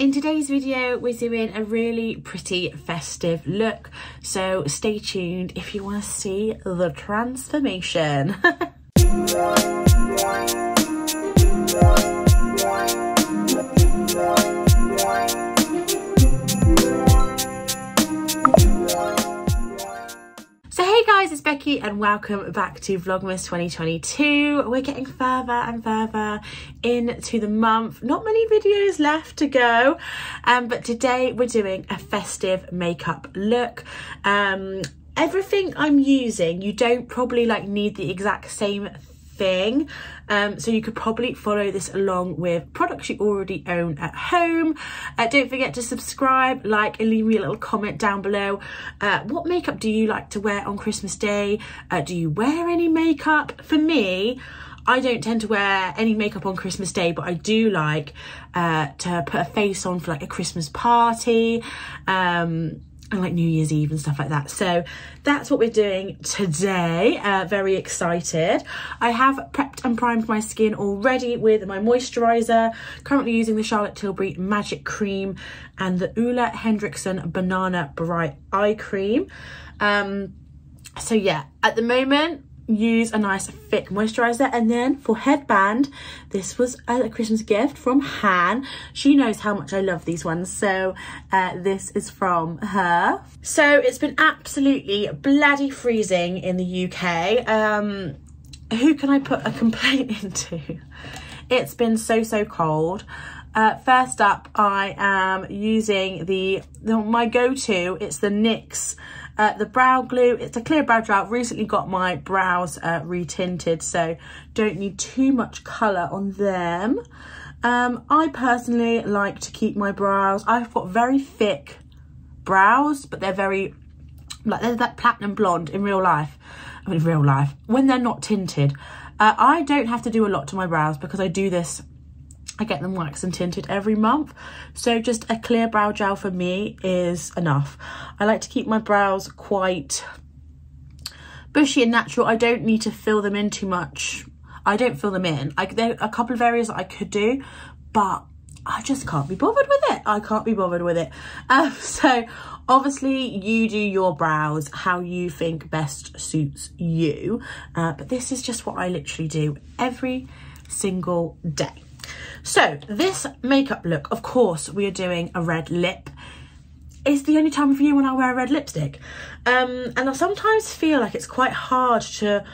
In today's video, we're doing a really pretty festive look, so stay tuned if you want to see the transformation. So hey guys, it's Becky and welcome back to Vlogmas 2022. We're getting further and further into the month. Not many videos left to go, but today we're doing a festive makeup look. Everything I'm using, you don't probably need the exact same thing, so you could probably follow this along with products you already own at home. Don't forget to subscribe, like, and leave me a little comment down below. What makeup do you like to wear on Christmas Day? Do you wear any makeup? For me, I don't tend to wear any makeup on Christmas Day, but I do like to put a face on for a Christmas party, and New Year's Eve and stuff like that. So that's what we're doing today. Very excited. I have prepped and primed my skin already with my moisturiser, currently using the Charlotte Tilbury Magic Cream and the Ulla Hendrickson Banana Bright Eye Cream. So yeah, at the moment, use a nice thick moisturizer. And then for headband, this was a Christmas gift from Han. She knows how much I love these ones, so this is from her. So it's been absolutely bloody freezing in the UK. Who can I put a complaint into? It's been so cold. First up, I am using my go-to. It's the NYX the brow glue. It's a clear brow gel. Recently got my brows retinted, so don't need too much colour on them. I personally like to keep my brows. I've got very thick brows, but they're very they're that platinum blonde in real life. I mean, real life when they're not tinted. I don't have to do a lot to my brows because I do this. I get them waxed and tinted every month, so just a clear brow gel for me is enough. I like to keep my brows quite bushy and natural. I don't need to fill them in too much. I don't fill them in. There are a couple of areas that I could do, but I just can't be bothered with it. I can't be bothered with it. So obviously you do your brows how you think best suits you, but this is just what I literally do every single day. So this makeup look, of course, we are doing a red lip. It's the only time of year when I wear a red lipstick. And I sometimes feel like it's quite hard to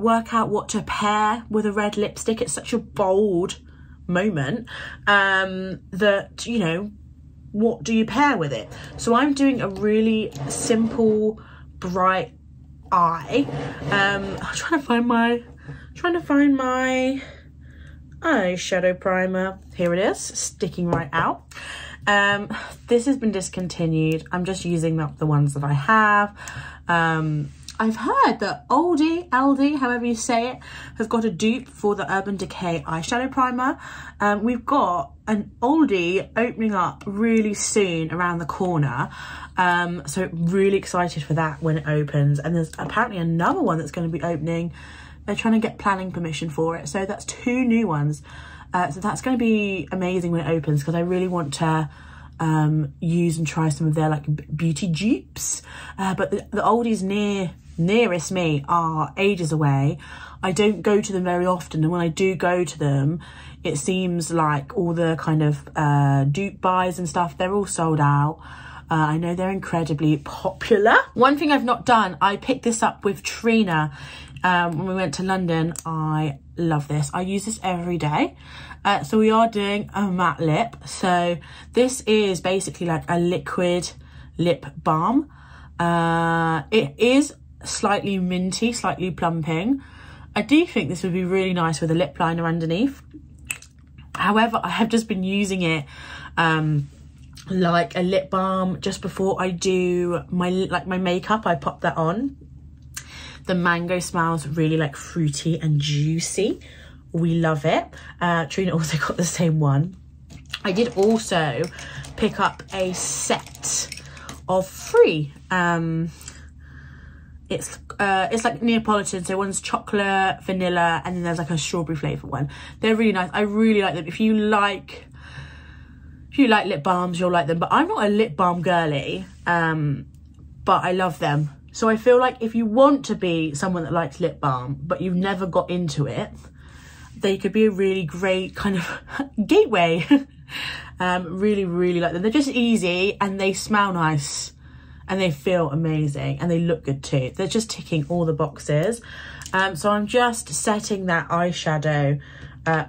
work out what to pair with a red lipstick. It's such a bold moment that, you know, what do you pair with it? So I'm doing a really simple, bright eye. I'm trying to find my eyeshadow primer. Here it is, sticking right out. This has been discontinued. I'm just using up the ones that I have. I've heard that LD, however you say it, has got a dupe for the Urban Decay eyeshadow primer. We've got an Aldi opening up really soon around the corner. So really excited for that when it opens. And there's apparently another one that's going to be opening. They're trying to get planning permission for it, so that's two new ones. So that's going to be amazing when it opens, because I really want to use and try some of their beauty dupes. But the Aldi's nearest me are ages away. I don't go to them very often, and when I do go to them, it seems like all the kind of dupe buys and stuff, they're all sold out. I know they're incredibly popular. One thing I've not done, I picked this up with Trina. When we went to London. I love this. I use this every day. So we are doing a matte lip. So this is basically a liquid lip balm. It is slightly minty, slightly plumping. I do think this would be really nice with a lip liner underneath. However, I have just been using it like a lip balm just before I do my my makeup. I pop that on. The mango smells really fruity and juicy. We love it. Trina also got the same one. I did also pick up a set of three. It's like Neapolitan, so one's chocolate, vanilla, and then there's a strawberry flavour one. They're really nice. I really like them. If you like If you like lip balms, you'll like them, but I'm not a lip balm girly, but I love them. So I feel like if you want to be someone that likes lip balm, but you've never got into it, they could be a really great kind of gateway. Really, really like them. They're just easy and they smell nice and they feel amazing and they look good too. They're just ticking all the boxes. So I'm just setting that eyeshadow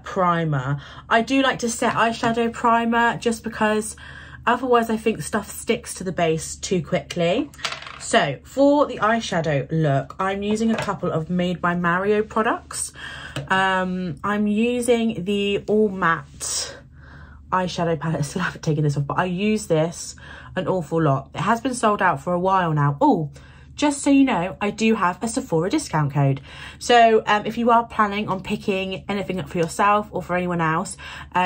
primer. I do like to set eyeshadow primer just because otherwise I think stuff sticks to the base too quickly. So for the eyeshadow look, I'm using a couple of Made by Mario products. I'm using the All Matte eyeshadow palette. I still haven't taken this off, but I use this an awful lot. It has been sold out for a while now. Oh, just so you know, I do have a Sephora discount code. So if you are planning on picking anything up for yourself or for anyone else,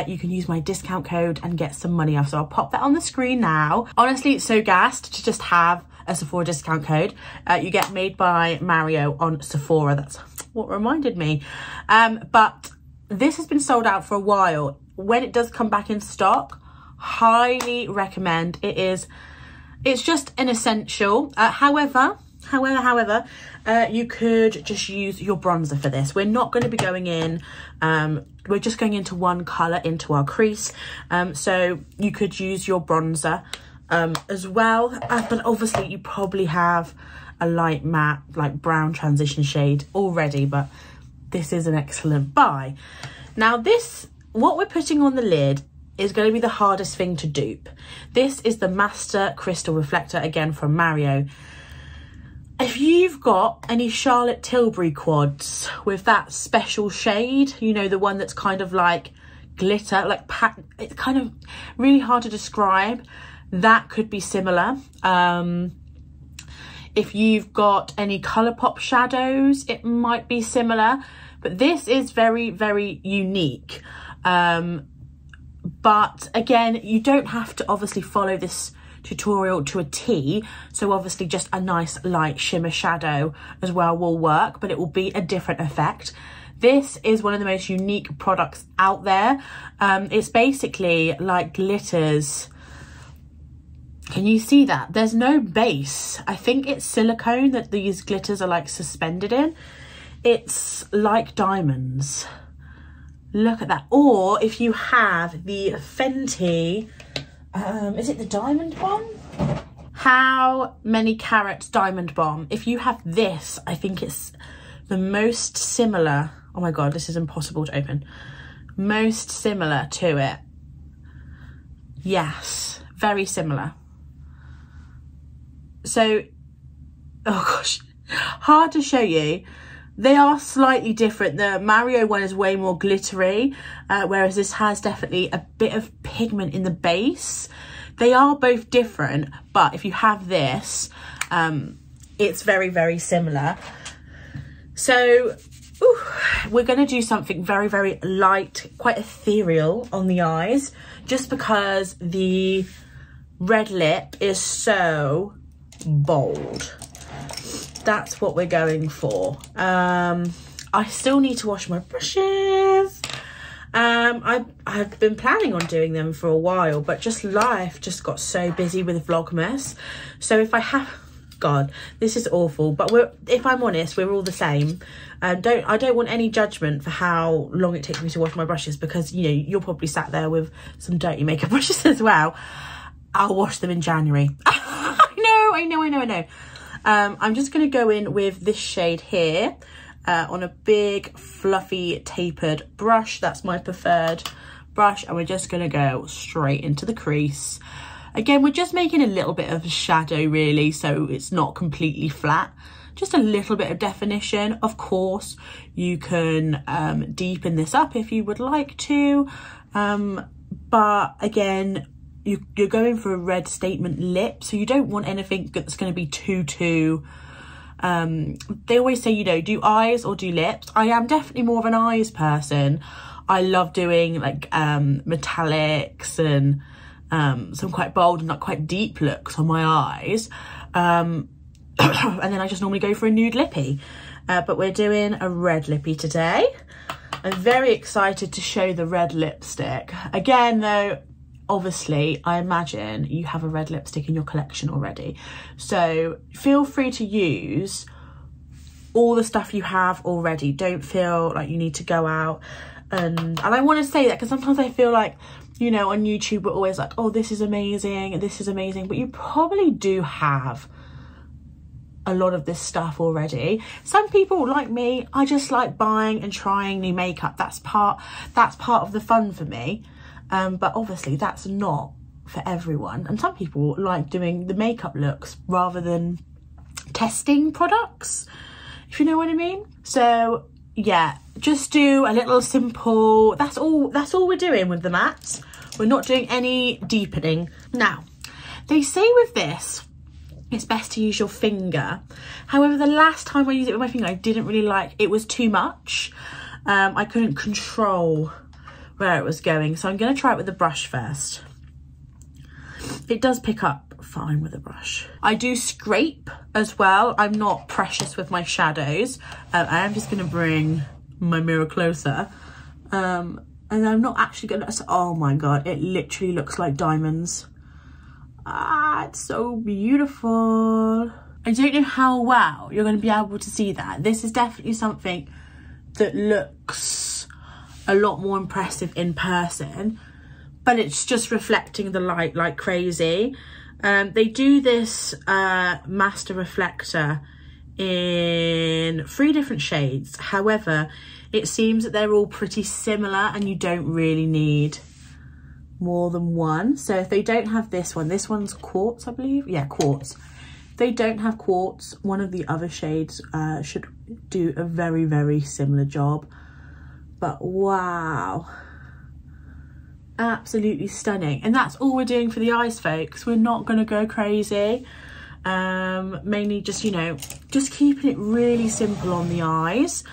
you can use my discount code and get some money off. So I'll pop that on the screen now. Honestly, it's so gassed to just have a Sephora discount code. You get Made by Mario on Sephora. That's what reminded me. But this has been sold out for a while. When it does come back in stock, highly recommend. It's just an essential. However, you could just use your bronzer for this. We're not going to be going in, we're just going into one colour into our crease. So you could use your bronzer as well. But obviously you probably have a light matte, like brown transition shade already, but this is an excellent buy. Now this, what we're putting on the lid is going to be the hardest thing to dupe. This is the Master Crystal Reflector, again from Mario. If you've got any Charlotte Tilbury quads with that special shade, you know, the one that's kind of like glitter, like pack, it's kind of really hard to describe, that could be similar. If you've got any Colourpop shadows, it might be similar, but this is very, very unique. But again, you don't have to obviously follow this tutorial to a T. So obviously just a nice light shimmer shadow as well will work, but it will be a different effect. This is one of the most unique products out there. It's basically like glitters. Can you see that? There's no base. I think it's silicone that these glitters are like suspended in. It's like diamonds. Look at that. Or if you have the Fenty, is it the diamond bomb? How many carats diamond bomb? If you have this, I think it's the most similar. Oh my God, this is impossible to open. Most similar to it. Yes, very similar. So, oh gosh, hard to show you. They are slightly different. The Mario one is way more glittery, whereas this has definitely a bit of pigment in the base. They are both different, but if you have this, it's very, very similar. So ooh, we're going to do something very, very light, quite ethereal on the eyes, just because the red lip is so bold. That's what we're going for. I still need to wash my brushes. I've been planning on doing them for a while, but just life just got so busy with Vlogmas. So if I have, God, this is awful, but if I'm honest, we're all the same. I don't want any judgment for how long it takes me to wash my brushes, because you know, you're probably sat there with some dirty makeup brushes as well. I'll wash them in January. I know. I'm just going to go in with this shade here on a big fluffy tapered brush. That's my preferred brush. And we're just going to go straight into the crease. Again, we're just making a little bit of a shadow really, so it's not completely flat. Just a little bit of definition. Of course, you can deepen this up if you would like to. But again, you're going for a red statement lip, so you don't want anything that's going to be too they always say, you know, do eyes or do lips. I am definitely more of an eyes person. I love doing like metallics and some quite bold and like quite deep looks on my eyes, and then I just normally go for a nude lippy, but we're doing a red lippy today. I'm very excited to show the red lipstick. Again though, obviously I imagine you have a red lipstick in your collection already, so feel free to use all the stuff you have already. Don't feel like you need to go out and I want to say that because sometimes I feel like, you know, on YouTube we're always like, oh, this is amazing, this is amazing, but you probably do have a lot of this stuff already. Some people like me, I just like buying and trying new makeup. That's part of the fun for me, but obviously that's not for everyone, and some people like doing the makeup looks rather than testing products, if you know what I mean. So yeah, just do a little simple, that's all we're doing with the mattes. We're not doing any deepening. Now they say with this it's best to use your finger. However, the last time I used it with my finger, I didn't really like it, was too much. I couldn't control where it was going, so I'm going to try it with the brush first. It does pick up fine with a brush. I do scrape as well. I'm not precious with my shadows. I am just going to bring my mirror closer, and I'm not actually going to. Oh my god, it literally looks like diamonds. Ah, it's so beautiful. I don't know how well you're going to be able to see that. This is definitely something that looks a lot more impressive in person, but it's just reflecting the light like crazy. They do this master reflector in 3 different shades. However, it seems that they're all pretty similar and you don't really need more than one. So if they don't have this one, this one's quartz, I believe. Yeah, quartz. If they don't have quartz, one of the other shades should do a very, very similar job. But wow, absolutely stunning. And that's all we're doing for the eyes, folks. We're not going to go crazy. Mainly just, you know, just keeping it really simple on the eyes.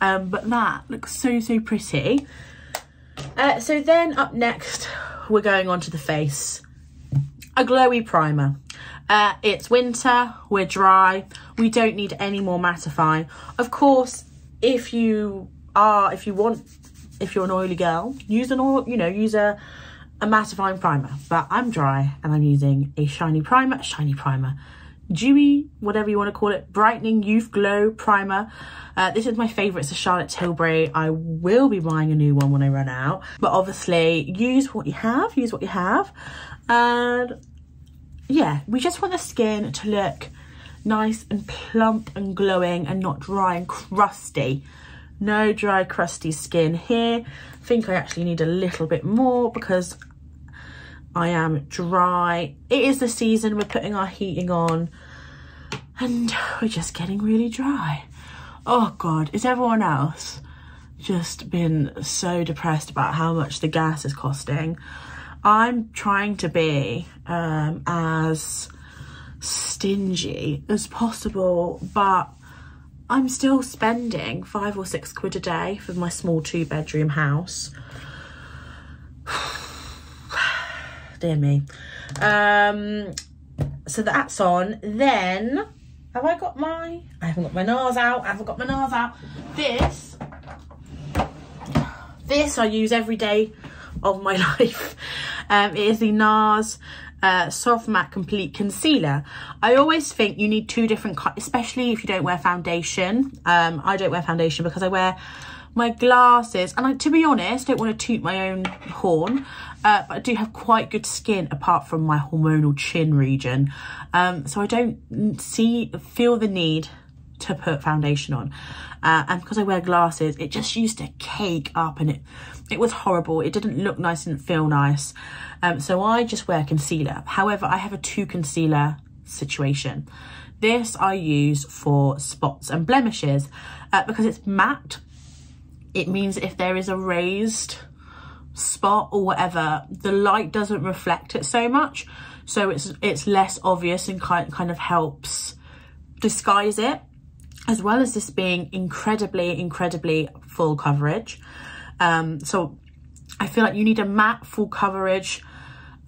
But that looks so, so pretty. So then up next, we're going on to the face. A glowy primer. It's winter, we're dry, we don't need any more mattifying. Of course, if you're an oily girl, use an oil, you know, use a mattifying primer. But I'm dry and I'm using a shiny primer, dewy, whatever you want to call it, brightening youth glow primer. This is my favorite. It's a Charlotte Tilbury. I will be buying a new one when I run out, but obviously use what you have. And yeah, we just want the skin to look nice and plump and glowing and not dry and crusty. No dry crusty skin here. I think I actually need a little bit more because I am dry. It is the season, we're putting our heating on and we're just getting really dry. Oh god, is everyone else just been so depressed about how much the gas is costing? I'm trying to be as stingy as possible, but I'm still spending 5 or 6 quid a day for my small 2-bedroom house. Dear me. So that's on. Then have I got my, I haven't got my NARS out. I haven't got my NARS out. This I use every day of my life. It is the NARS Soft Matte Complete Concealer. I always think you need 2 different kinds, especially if you don't wear foundation. I don't wear foundation because I wear my glasses, and I, to be honest, don't want to toot my own horn, but I do have quite good skin apart from my hormonal chin region, so I don't feel the need to put foundation on, and because I wear glasses it just used to cake up and it was horrible. It didn't look nice, didn't feel nice, so I just wear concealer. However, I have a 2 concealer situation. This I use for spots and blemishes, because it's matte. It means if there is a raised spot or whatever, the light doesn't reflect it so much, so it's less obvious and kind of helps disguise it, as well as this being incredibly full coverage. So I feel like you need a matte full coverage,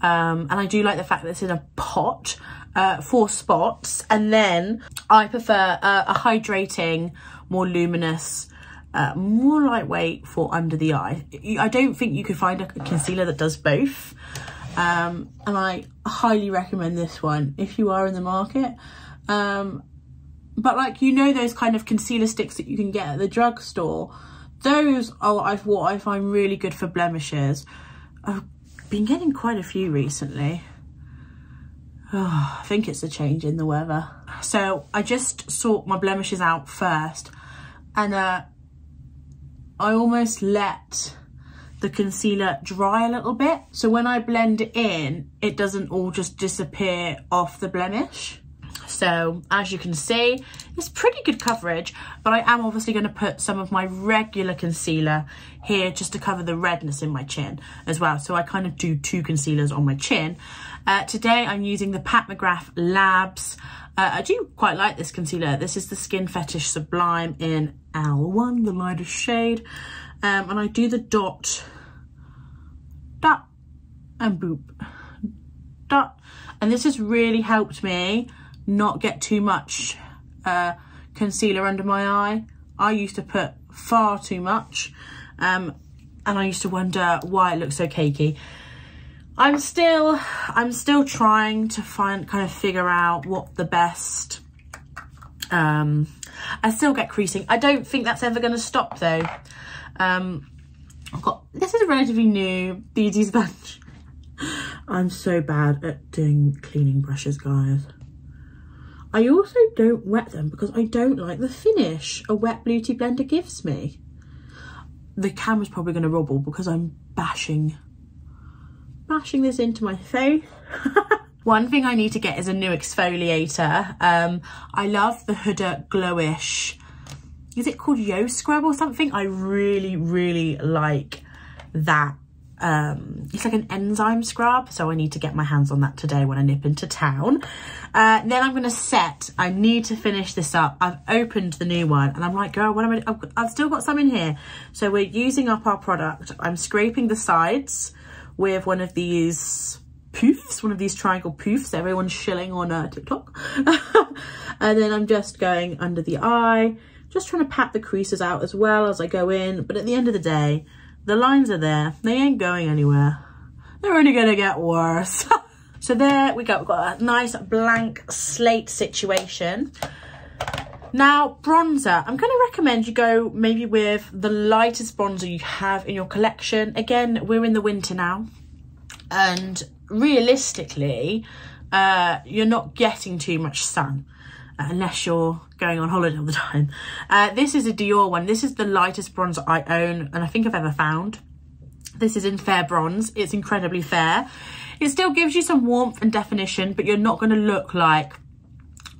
and I do like the fact that it's in a pot for spots. And then I prefer a hydrating, more luminous, more lightweight for under the eye. I don't think you could find a concealer that does both. and I highly recommend this one if you are in the market. But like, you know, those kind of concealer sticks that you can get at the drugstore, those are what I find really good for blemishes. I've been getting quite a few recently. Oh, I think it's a change in the weather. So I just sort my blemishes out first, and I almost let the concealer dry a little bit, so when I blend it in, it doesn't all just disappear off the blemish. So as you can see, it's pretty good coverage, but I am obviously going to put some of my regular concealer here just to cover the redness in my chin as well. So I kind of do two concealers on my chin. Today I'm using the Pat McGrath Labs. I do quite like this concealer. This is the Skin Fetish Sublime in L1, the lightest shade. And I do the dot, and boop, dot. And this has really helped me not get too much concealer under my eye. I used to put far too much, and I used to wonder why it looks so cakey. I'm still trying to figure out what the best. I still get creasing. I don't think that's ever going to stop though. I've got, this is a relatively new BD sponge. I'm so bad at doing cleaning brushes, guys. I also don't wet them because I don't like the finish a wet beauty blender gives me. The camera's probably going to wobble because I'm bashing this into my face. One thing I need to get is a new exfoliator. I love the Huda Glowish, is it called Yo Scrub or something? I really, really like that. It's like an enzyme scrub, so I need to get my hands on that today when I nip into town. Then I'm gonna set, I need to finish this up. I've opened the new one and I'm like, girl, what am I, I've still got some in here. So we're using up our product. I'm scraping the sides with one of these poofs, one of these triangle poofs, everyone's shilling on TikTok. And then I'm just going under the eye, just trying to pat the creases out as well as I go in. But at the end of the day, the lines are there. They ain't going anywhere. They're only gonna get worse. So there we go. We've got a nice blank slate situation. Now, bronzer. I'm gonna recommend you go maybe with the lightest bronzer you have in your collection. Again, we're in the winter now. And realistically, you're not getting too much sun. Unless you're going on holiday all the time. This is a Dior one. This is the lightest bronzer I own and I think I've ever found. This is in Fair Bronze. It's incredibly fair. It still gives you some warmth and definition, but you're not going to look like,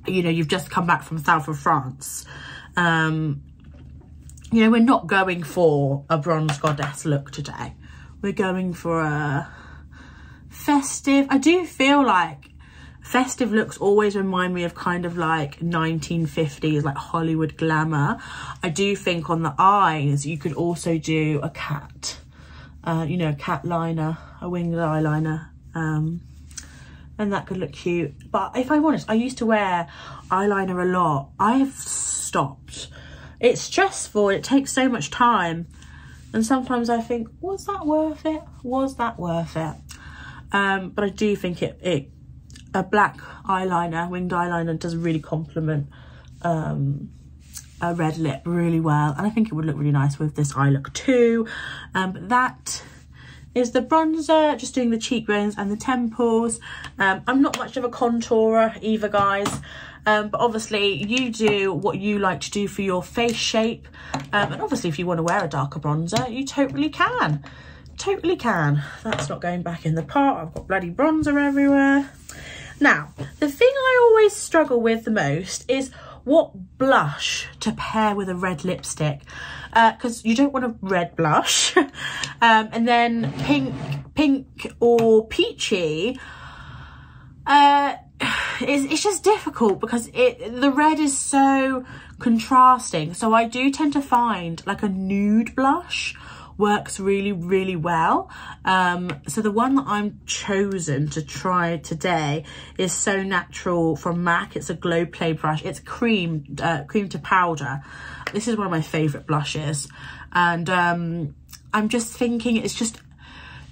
you know, you've just come back from south of France. You know, we're not going for a bronze goddess look today. We're going for a festive. I do feel like festive looks always remind me of kind of like 1950s, like Hollywood glamour. I do think on the eyes, you could also do a cat, you know, a cat liner, a winged eyeliner, and that could look cute. But if I'm honest, I used to wear eyeliner a lot. I have stopped. It's stressful. It takes so much time. And sometimes I think, was that worth it? Was that worth it? But I do think a black eyeliner, winged eyeliner, does really complement a red lip really well. And I think it would look really nice with this eye look too. But that is the bronzer, just doing the cheekbones and the temples. I'm not much of a contourer either, guys. But obviously you do what you like to do for your face shape. And obviously if you want to wear a darker bronzer, you totally can. Totally can. That's not going back in the pot. I've got bloody bronzer everywhere. Now, the thing I always struggle with the most is what blush to pair with a red lipstick, because you don't want a red blush. And then pink or peachy, it's just difficult because the red is so contrasting. So I do tend to find like a nude blush works really, really well. So the one that I'm chosen to try today is So Natural from MAC. It's a glow play brush. It's cream to powder. This is one of my favorite blushes. And I'm just thinking it's just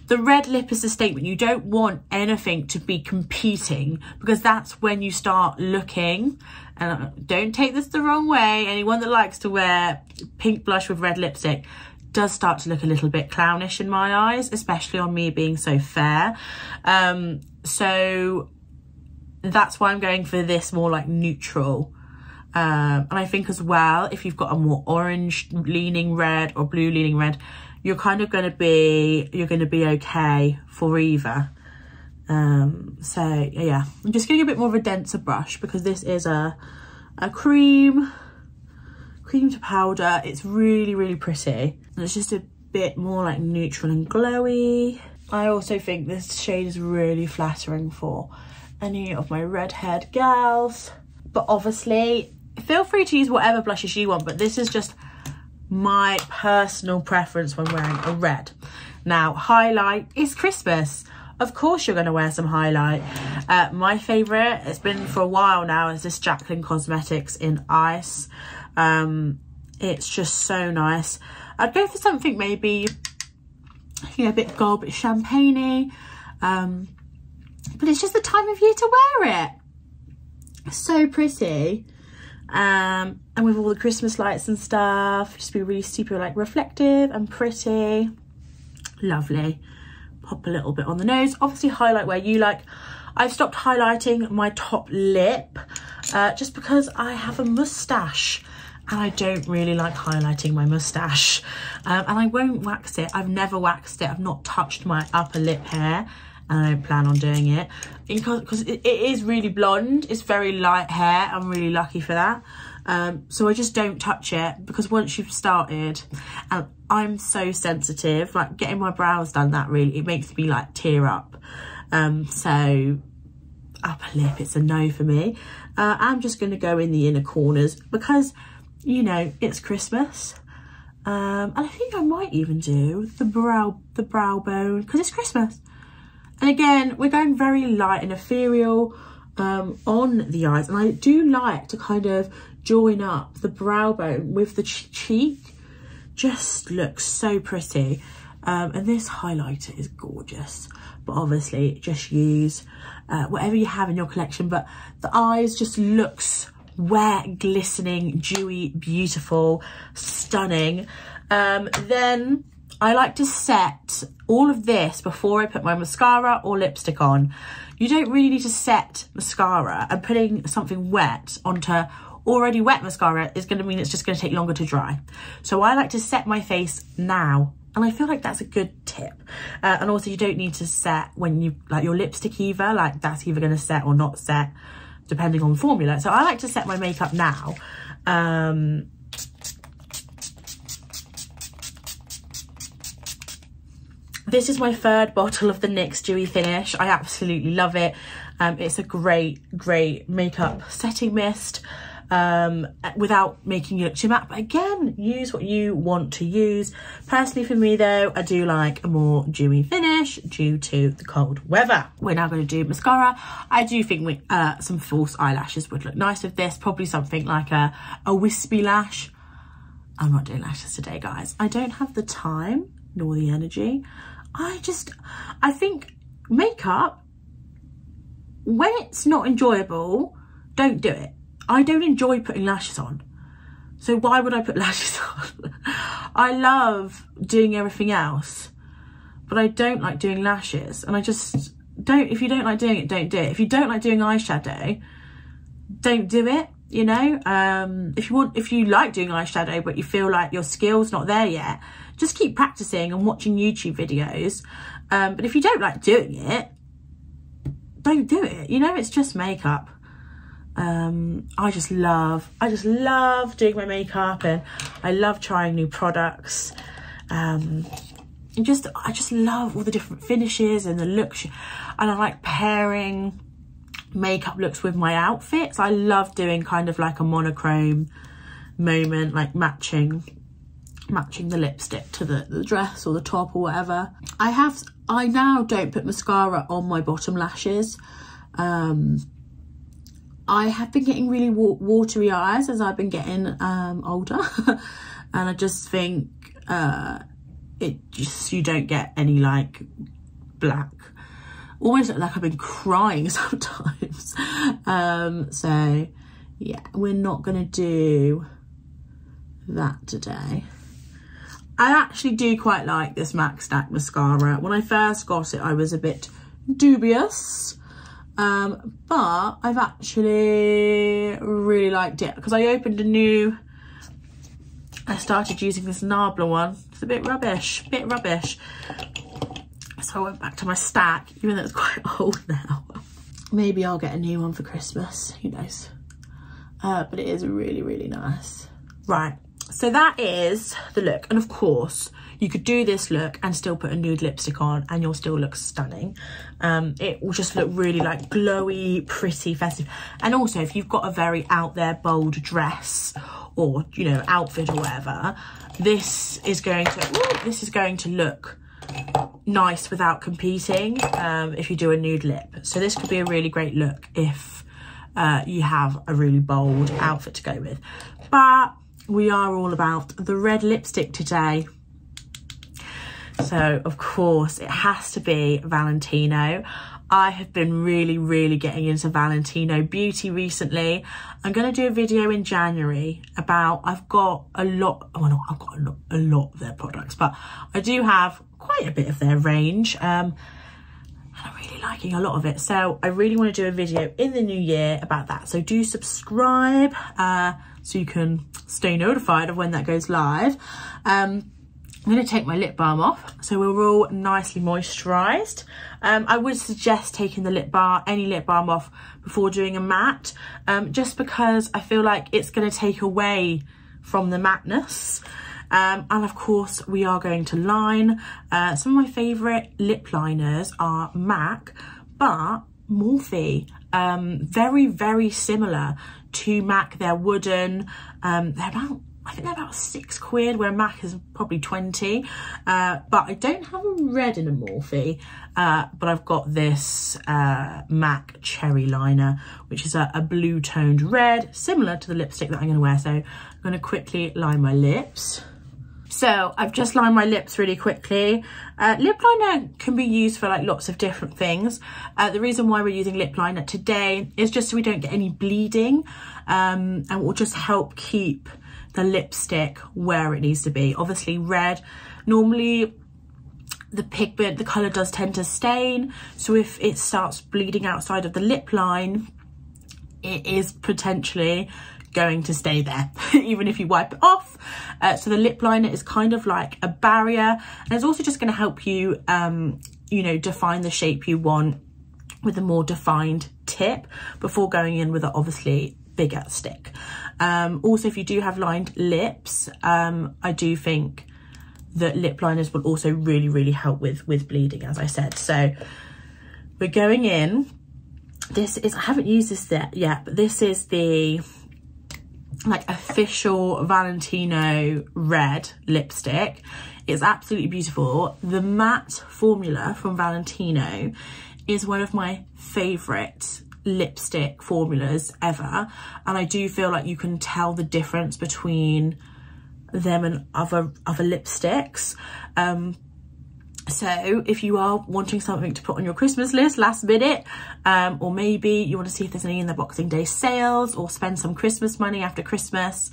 The red lip is the statement. You don't want anything to be competing, because that's when you start looking. And don't take this the wrong way. Anyone that likes to wear pink blush with red lipstick does start to look a little bit clownish in my eyes, especially on me being so fair. So that's why I'm going for this more like neutral. And I think as well, if you've got a more orange leaning red or blue leaning red, you're kind of going to be, you're going to be okay for either. So yeah, I'm just getting a bit more of a denser brush, because this is a cream to powder. It's really, really pretty. And it's just a bit more like neutral and glowy. I also think this shade is really flattering for any of my redhead gals. But obviously, feel free to use whatever blushes you want, but this is just my personal preference when wearing a red. Now, highlight is Christmas. Of course you're going to wear some highlight. My favourite, it's been for a while now, is this Jaclyn Cosmetics in Ice. It's just so nice. I'd go for something maybe, you know, a bit gold, a bit champagne-y. But it's just the time of year to wear it. So pretty, and with all the Christmas lights and stuff, just be really super like reflective and pretty. Lovely. Pop a little bit on the nose. Obviously highlight where you like. I've stopped highlighting my top lip just because I have a mustache and I don't really like highlighting my mustache, and I won't wax it. I've never waxed it. I've not touched my upper lip hair. And I don't plan on doing it, because it is really blonde. It's very light hair. I'm really lucky for that. So I just don't touch it, because once you've started, and I'm so sensitive, like getting my brows done, that really, it makes me like tear up. So upper lip, it's a no for me. I'm just going to go in the inner corners, because, you know, it's Christmas. And I think I might even do the brow bone, because it's Christmas. And again, we're going very light and ethereal on the eyes. And I do like to kind of join up the brow bone with the cheek. Just looks so pretty. And this highlighter is gorgeous. But obviously, just use whatever you have in your collection. But the eyes just looks wet, glistening, dewy, beautiful, stunning. Then I like to set all of this before I put my mascara or lipstick on. You don't really need to set mascara, and putting something wet onto already wet mascara is going to mean it's just going to take longer to dry. So I like to set my face now, and I feel like that's a good tip. And also you don't need to set when you like your lipstick either, like that's either going to set or not set depending on formula. So I like to set my makeup now. This is my third bottle of the NYX Dewy Finish. I absolutely love it. It's a great, great makeup setting mist without making you look too matte. But again, use what you want to use. Personally for me though, I do like a more dewy finish due to the cold weather. We're now going to do mascara. I do think some false eyelashes would look nice with this. Probably something like a wispy lash. I'm not doing lashes today, guys. I don't have the time nor the energy. I think makeup, when it's not enjoyable, don't do it. I don't enjoy putting lashes on, so why would I put lashes on? I love doing everything else, but I don't like doing lashes, and I just don't. If you don't like doing it, don't do it. If you don't like doing eyeshadow, don't do it, you know. If you like doing eyeshadow but you feel like your skill's not there yet, just keep practicing and watching YouTube videos. But if you don't like doing it, don't do it. You know, it's just makeup. I just love doing my makeup, and I love trying new products. And I just love all the different finishes and the looks, and I like pairing makeup looks with my outfits. I love doing kind of like a monochrome moment, like matching the lipstick to the dress or the top or whatever. I now don't put mascara on my bottom lashes. I have been getting really watery eyes as I've been getting older, and I just think you don't get any like black. Almost like I've been crying sometimes. So yeah, we're not gonna do that today. I actually do quite like this MAC Stack mascara. When I first got it, I was a bit dubious, but I've actually really liked it because I opened a new, I started using this Nabla one. It's a bit rubbish. So I went back to my stack, even though it's quite old now. Maybe I'll get a new one for Christmas, who knows? But it is really, really nice. Right, so that is the look. And of course, you could do this look and still put a nude lipstick on and you'll still look stunning. It will just look really like glowy, pretty, festive. And also if you've got a very out there, bold dress or, you know, outfit or whatever, this is going to, ooh, this is going to look nice without competing if you do a nude lip. So this could be a really great look if you have a really bold outfit to go with. But we are all about the red lipstick today. So of course it has to be Valentino. I have been really, really getting into Valentino Beauty recently. I'm going to do a video in January about, I've got a lot, well not, I've got a lot of their products, but I do have quite a bit of their range, and I'm really liking a lot of it. So I really want to do a video in the new year about that. So do subscribe so you can stay notified of when that goes live. I'm going to take my lip balm off so we're all nicely moisturised. I would suggest taking the lip balm, any lip balm off before doing a matte, just because I feel like it's going to take away from the matteness. And of course we are going to line. Some of my favourite lip liners are MAC, but Morphe, very, very similar to MAC. They're wooden, they're about, I think they're about £6, where MAC is probably 20. But I don't have a red in a Morphe, but I've got this MAC Cherry Liner, which is a blue toned red, similar to the lipstick that I'm going to wear. So I'm going to quickly line my lips. So I've just lined my lips really quickly. Lip liner can be used for like lots of different things. The reason why we're using lip liner today is just so we don't get any bleeding, and will just help keep the lipstick where it needs to be. Obviously red, normally the pigment, the colour does tend to stain. So if it starts bleeding outside of the lip line, it is potentially going to stay there even if you wipe it off. So the lip liner is kind of like a barrier, and it's also just going to help you you know, define the shape you want with a more defined tip before going in with an obviously bigger stick. Also if you do have lined lips, I do think that lip liners will also really, really help with bleeding, as I said. So we're going in, this is, I haven't used this yet, but this is the like official Valentino red lipstick. It's absolutely beautiful. The matte formula from Valentino is one of my favorite lipstick formulas ever, and I do feel like you can tell the difference between them and other lipsticks. So if you are wanting something to put on your Christmas list last minute, or maybe you want to see if there's any in the Boxing Day sales or spend some Christmas money after Christmas,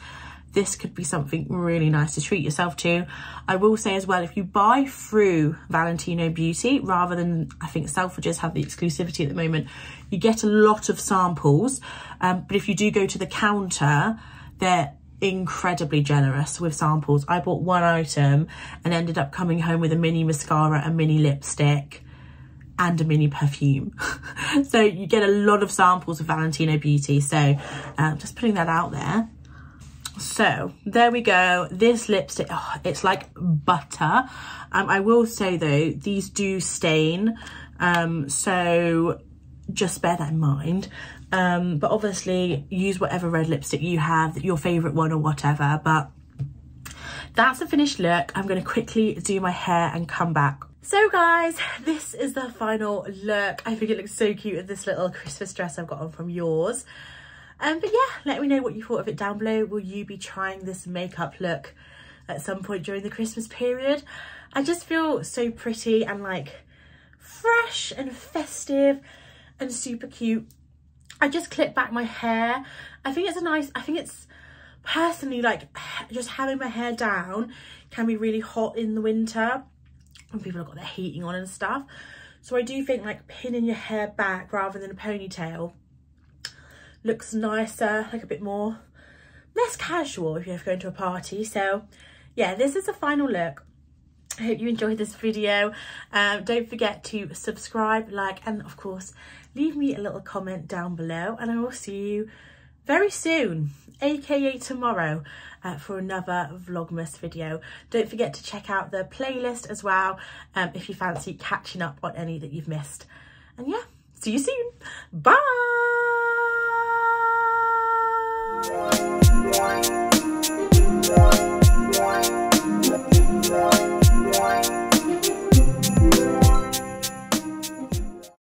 this could be something really nice to treat yourself to. I will say as well, if you buy through Valentino Beauty, rather than, I think Selfridges have the exclusivity at the moment, you get a lot of samples. But if you do go to the counter, they're incredibly generous with samples. I bought one item and ended up coming home with a mini mascara, a mini lipstick and a mini perfume. So you get a lot of samples of Valentino Beauty. So just putting that out there. So there we go. This lipstick, oh, it's like butter. I will say though, these do stain, so just bear that in mind. But obviously use whatever red lipstick you have, your favourite one or whatever. But that's the finished look. I'm going to quickly do my hair and come back. So guys, this is the final look. I think it looks so cute in this little Christmas dress I've got on from Yours. But yeah, let me know what you thought of it down below. Will you be trying this makeup look at some point during the Christmas period? I just feel so pretty and like fresh and festive and super cute. I just clip back my hair. I think it's a nice, I think it's personally like just having my hair down can be really hot in the winter when people have got their heating on and stuff. So I do think like pinning your hair back rather than a ponytail looks nicer, like a bit more, less casual if you have to go to a party. So yeah, this is the final look. I hope you enjoyed this video. Don't forget to subscribe, like, and of course, leave me a little comment down below, and I will see you very soon, aka tomorrow, for another Vlogmas video. Don't forget to check out the playlist as well, if you fancy catching up on any that you've missed. And yeah, see you soon. Bye.